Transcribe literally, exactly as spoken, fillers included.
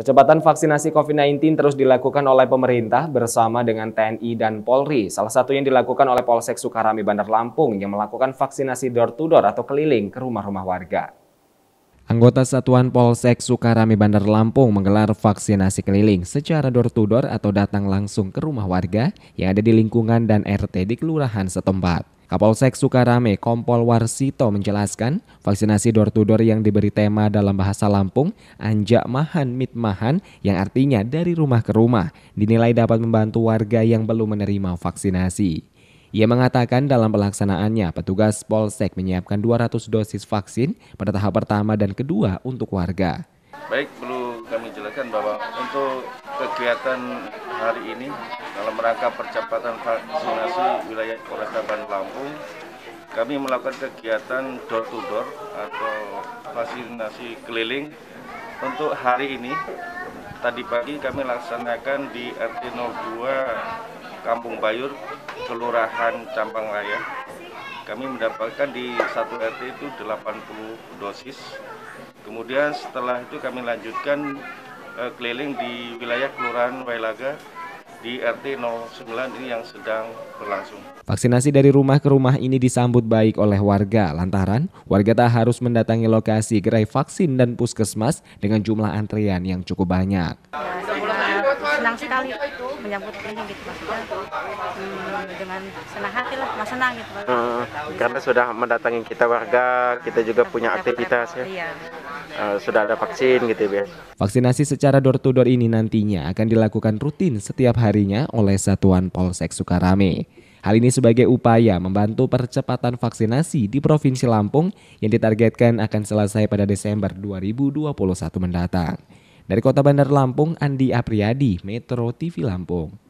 Percepatan vaksinasi COVID sembilan belas terus dilakukan oleh pemerintah bersama dengan T N I dan Polri. Salah satunya dilakukan oleh Polsek Sukarame Bandar Lampung yang melakukan vaksinasi door-to-door atau keliling ke rumah-rumah warga. Anggota Satuan Polsek Sukarame Bandar Lampung menggelar vaksinasi keliling secara door-to-door atau datang langsung ke rumah warga yang ada di lingkungan dan R T di kelurahan setempat. Kapolsek Sukarame, Kompol Warsito menjelaskan, vaksinasi door-to-door yang diberi tema dalam bahasa Lampung, Anjak Mahan Mitmahan, yang artinya dari rumah ke rumah, dinilai dapat membantu warga yang belum menerima vaksinasi. Ia mengatakan dalam pelaksanaannya petugas Polsek menyiapkan dua ratus dosis vaksin pada tahap pertama dan kedua untuk warga. Baik, perlu kami jelaskan bahwa untuk kegiatan hari ini dalam rangka percepatan vaksinasi wilayah Polresta Bandar Lampung, kami melakukan kegiatan door-to-door atau vaksinasi keliling untuk hari ini. Tadi pagi kami laksanakan di R T nol dua Kampung Bayur, Kelurahan Campang Raya. Kami mendapatkan di satu R T itu delapan puluh dosis. Kemudian setelah itu kami lanjutkan eh, keliling di wilayah Kelurahan Waylaga di R T nol sembilan ini yang sedang berlangsung. Vaksinasi dari rumah ke rumah ini disambut baik oleh warga lantaran warga tak harus mendatangi lokasi gerai vaksin dan puskesmas dengan jumlah antrian yang cukup banyak. Senang sekali menyambut ini gitu, maksudnya hmm, dengan senang hati lah, mas senang gitu. Hmm, karena sudah mendatangi kita warga, kita juga kita punya aktivitas ya. Iya. Uh, sudah ada vaksin gitu ya. Vaksinasi secara door to door ini nantinya akan dilakukan rutin setiap harinya oleh Satuan Polsek Sukarame. Hal ini sebagai upaya membantu percepatan vaksinasi di Provinsi Lampung yang ditargetkan akan selesai pada Desember dua ribu dua puluh satu mendatang. Dari Kota Bandar Lampung, Andi Apriyadi, Metro T V Lampung.